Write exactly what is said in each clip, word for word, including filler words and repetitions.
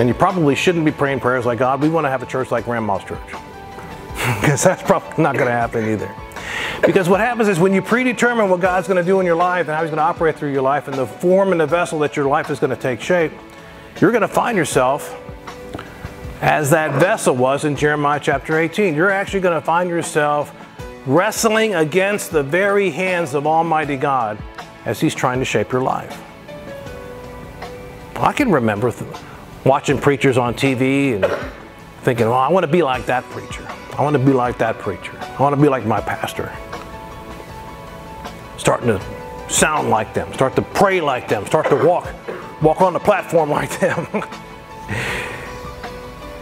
And you probably shouldn't be praying prayers like, God, we want to have a church like Grandma's church. Because that's probably not going to happen either. Because what happens is when you predetermine what God's going to do in your life and how he's going to operate through your life and the form and the vessel that your life is going to take shape, you're going to find yourself as that vessel was in Jeremiah chapter eighteen. You're actually going to find yourself wrestling against the very hands of Almighty God as he's trying to shape your life. I can remember watching preachers on T V and thinking, well, I want to be like that preacher. I want to be like that preacher. I want to be like my pastor. Starting to sound like them. Start to pray like them. Start to walk, walk on the platform like them.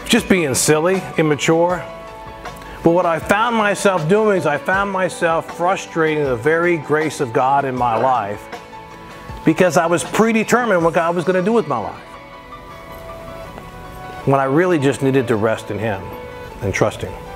Just being silly, immature. But what I found myself doing is I found myself frustrating the very grace of God in my life because I was predetermined what God was going to do with my life, when I really just needed to rest in him and trust him.